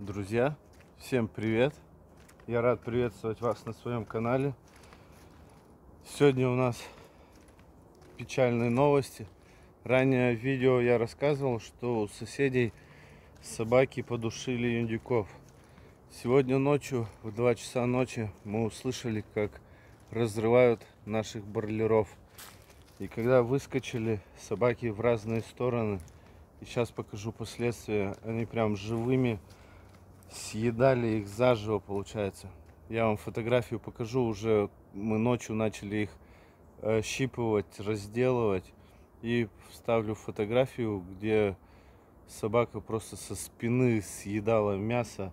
Друзья, всем привет! Я рад приветствовать вас на своем канале. Сегодня у нас печальные новости. Ранее в видео я рассказывал, что у соседей собаки подушили индюков. Сегодня ночью в 2 часа ночи мы услышали, как разрывают наших бролеров. И когда выскочили собаки в разные стороны, и сейчас покажу последствия, они прям живыми съедали их заживо, получается. Я вам фотографию покажу. Уже мы ночью начали их щипывать, разделывать. И вставлю фотографию, где собака просто со спины съедала мясо.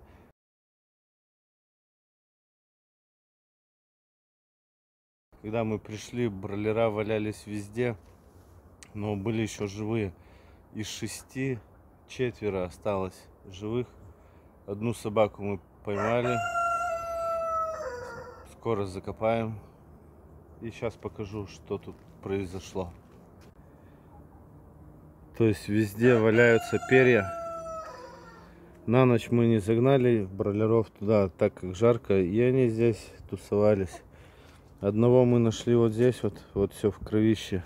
Когда мы пришли, бролера валялись везде, но были еще живые. Из 6 четверо осталось живых. Одну собаку мы поймали, скоро закопаем. И сейчас покажу, что тут произошло. То есть везде валяются перья. На ночь мы не загнали бролеров туда, так как жарко, и они здесь тусовались. Одного мы нашли вот здесь, вот все в кровище.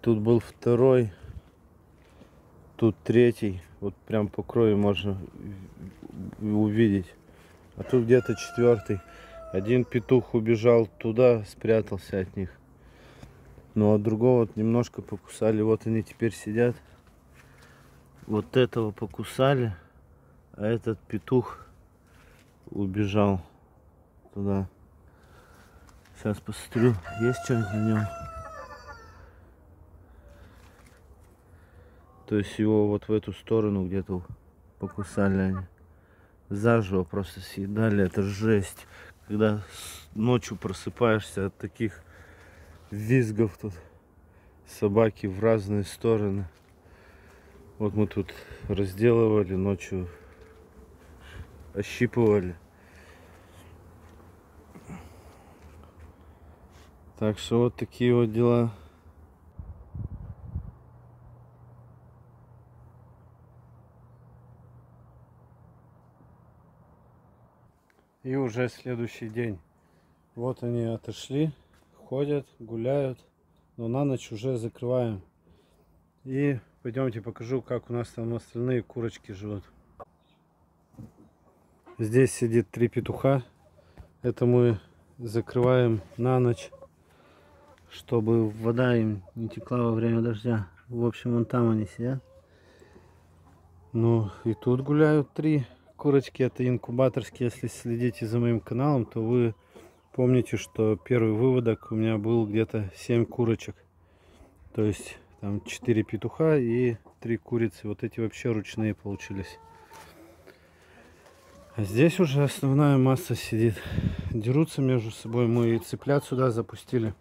Тут был второй. Тут 3, вот прям по крови можно увидеть. А тут где-то 4. Один петух убежал туда, спрятался от них. Ну а другого вот немножко покусали. Вот они теперь сидят. Вот этого покусали, а этот петух убежал туда. Сейчас посмотрю, есть что-нибудь на нем. То есть его вот в эту сторону где-то покусали они. Заживо просто съедали. Это жесть. Когда ночью просыпаешься от таких визгов тут. Собаки в разные стороны. Вот мы тут разделывали ночью. Ощипывали. Так что вот такие вот дела. И уже следующий день. Вот они отошли, ходят, гуляют, но на ночь уже закрываем. И пойдемте покажу, как у нас там остальные курочки живут. Здесь сидит 3 петуха. Это мы закрываем на ночь, чтобы вода им не текла во время дождя. В общем, вон там они сидят. Ну и тут гуляют 3. Курочки это инкубаторские. Если следите за моим каналом, то вы помните, что первый выводок у меня был где-то 7 курочек. То есть там 4 петуха и 3 курицы. Вот эти вообще ручные получились. А здесь уже основная масса сидит. Дерутся между собой. Мы и цыплят сюда запустили.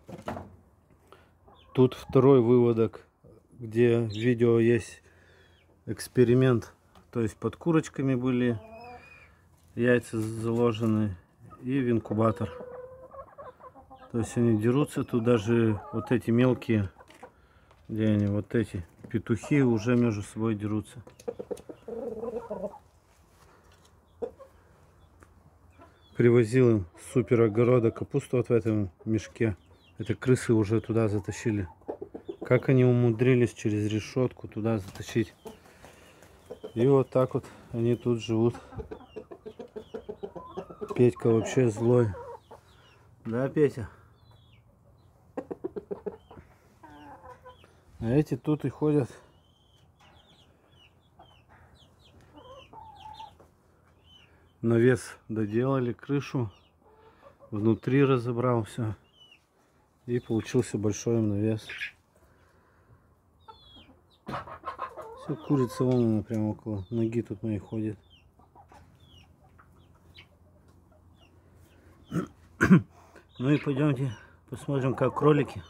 Тут второй выводок, где в видео есть эксперимент. То есть под курочками были яйца заложены и в инкубатор. То есть они дерутся. Тут даже вот эти мелкие, где они, вот эти петухи уже между собой дерутся. Привозил им супер огорода капусту вот в этом мешке. Это крысы уже туда затащили. Как они умудрились через решетку туда затащить. И вот так вот они тут живут. Петька вообще злой. Да, Петя? А эти тут и ходят. Навес доделали, крышу. Внутри разобрал все. И получился большой навес. Курица вон она прямо около ноги тут моей ходит. Ну и пойдемте посмотрим, как кролики.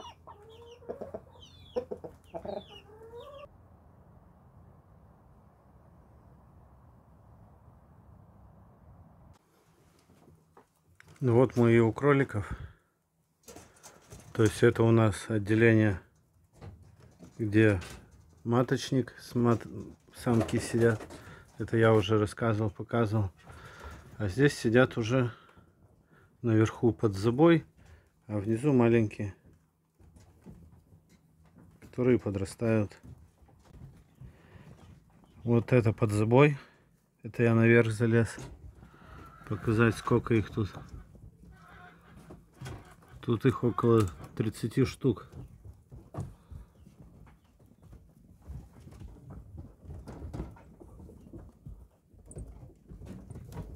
Ну вот мы и у кроликов. То есть это у нас отделение, где маточник, самки сидят. Это я уже рассказывал, показывал. А здесь сидят уже наверху под забой, а внизу маленькие, которые подрастают. Вот это под забой. Это я наверх залез. Показать, сколько их тут. Тут их около 30 штук.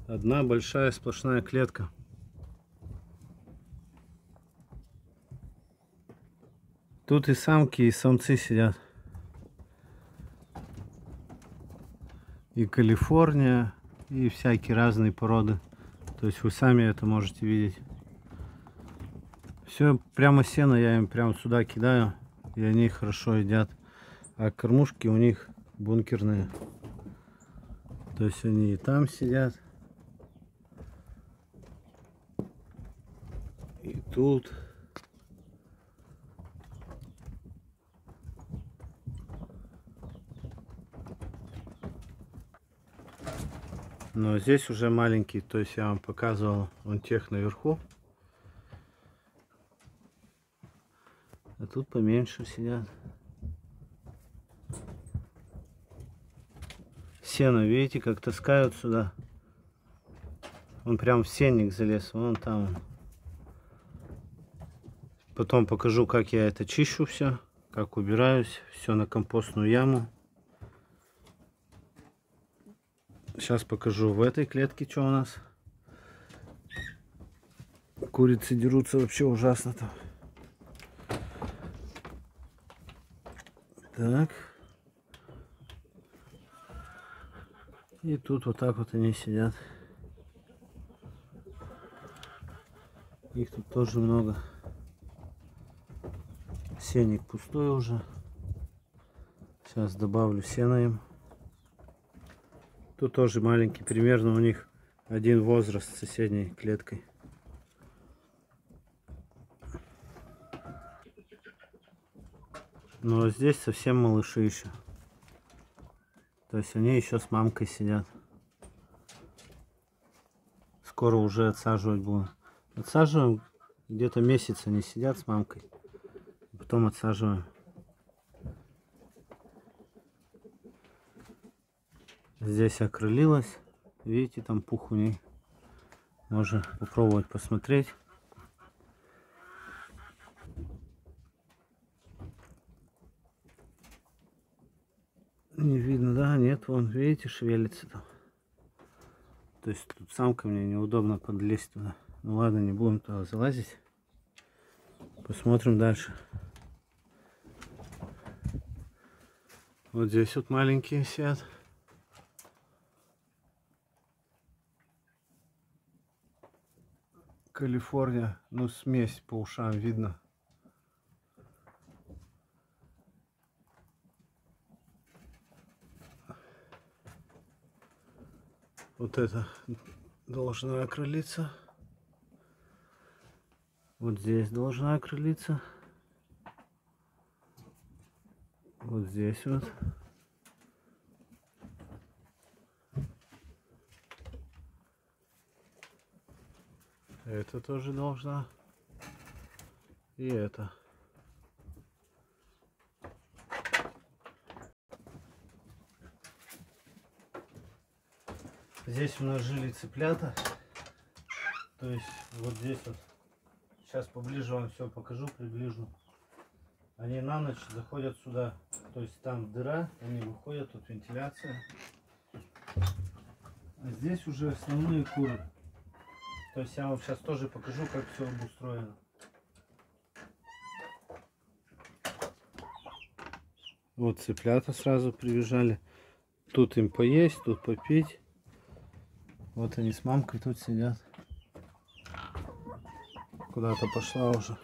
Одна большая сплошная клетка. Тут и самки, и самцы сидят. И Калифорния, и всякие разные породы. То есть вы сами это можете видеть. Все, прямо сено я им прямо сюда кидаю. И они хорошо едят. А кормушки у них бункерные. То есть они и там сидят. И тут. Но здесь уже маленький, то есть я вам показывал вон тех наверху. А тут поменьше сидят. Сено, видите, как таскают сюда. Он прям в сенник залез, вон там. Потом покажу, как я это чищу все, как убираюсь, все на компостную яму. Сейчас покажу в этой клетке, что у нас. Курицы дерутся вообще ужасно там. Так. И тут вот так вот они сидят. Их тут тоже много. Сенник пустой уже. Сейчас добавлю сена им. Тут тоже маленький, примерно у них один возраст с соседней клеткой. Но здесь совсем малыши еще. То есть они еще с мамкой сидят. Скоро уже отсаживать будем. Отсаживаем, где-то месяц они сидят с мамкой. Потом отсаживаем. Здесь окрылилась. Видите, там пух у ней. Можно попробовать посмотреть. Не видно, да? Нет, вон, видите, шевелится там. То есть тут самка, мне неудобно подлезть туда. Ну ладно, не будем туда залазить. Посмотрим дальше. Вот здесь вот маленькие сидят. Калифорния, ну смесь, по ушам видно. Вот это должна окрылиться. Вот здесь должна окрылиться. Вот здесь вот. Это тоже должна. И это. Здесь у нас жили цыплята. То есть вот здесь вот. Сейчас поближе вам все покажу, приближу. Они на ночь заходят сюда. То есть там дыра, они выходят, тут вентиляция. А здесь уже основные куры. То есть я вам сейчас тоже покажу, как все обустроено. Вот цыплята сразу прибежали. Тут им поесть, тут попить. Вот они с мамкой тут сидят. Куда-то пошла уже.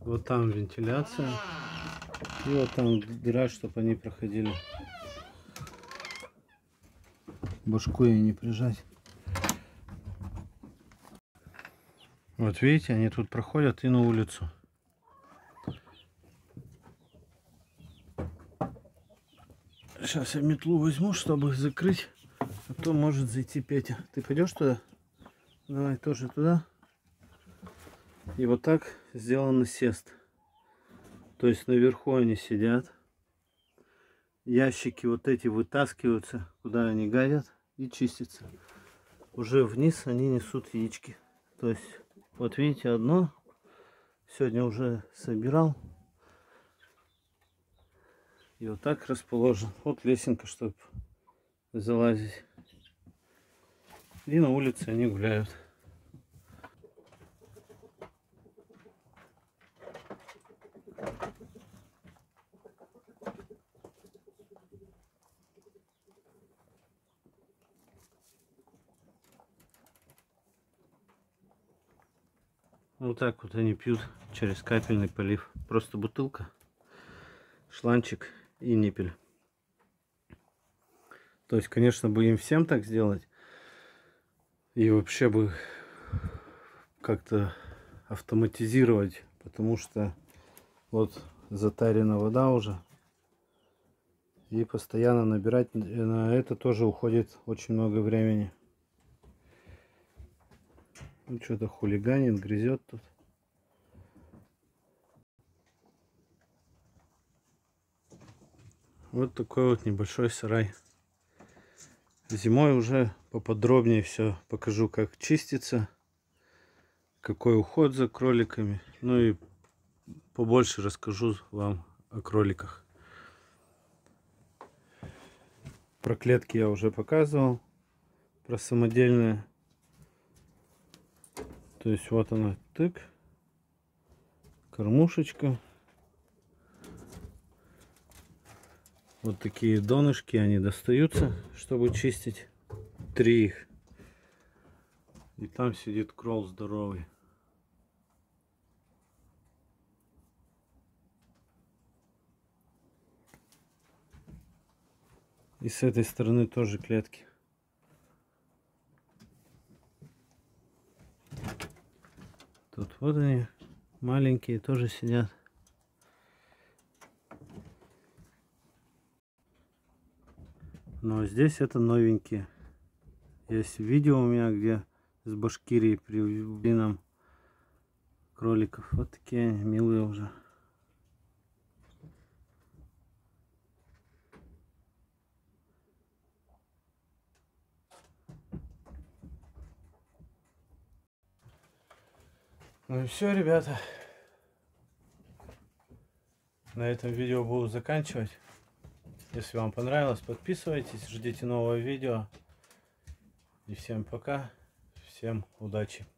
Вот там вентиляция. И вот там дыра, чтобы они проходили. Башку ей не прижать. Вот видите, они тут проходят и на улицу. Сейчас я метлу возьму, чтобы закрыть. А то может зайти Петя. Ты пойдешь туда? Давай тоже туда. И вот так сделан насест. То есть наверху они сидят. Ящики вот эти вытаскиваются, куда они гадят, и чистятся. Уже вниз они несут яички. То есть вот видите одно. Сегодня уже собирал. И вот так расположен. Вот лесенка, чтобы залазить. И на улице они гуляют. Вот так вот они пьют через капельный полив. Просто бутылка, шланчик и ниппель. То есть, конечно, бы им всем так сделать. И вообще бы как-то автоматизировать. Потому что вот затарена вода уже. И постоянно набирать. На это тоже уходит очень много времени. Ну, что-то хулиганит, грызет тут. Вот такой вот небольшой сарай. Зимой уже поподробнее все покажу, как чистится, какой уход за кроликами. Ну и побольше расскажу вам о кроликах. Про клетки я уже показывал, про самодельные. То есть вот она, тык, кормушечка. Вот такие донышки, они достаются, чтобы чистить. 3 их. И там сидит крол здоровый. И с этой стороны тоже клетки. Тут вот они, маленькие, тоже сидят. Но здесь это новенькие. Есть видео у меня, где с Башкирии привезли нам кроликов. Вот такие они, милые уже. Ну и все, ребята. На этом видео буду заканчивать. Если вам понравилось, подписывайтесь, ждите новое видео. И всем пока, всем удачи.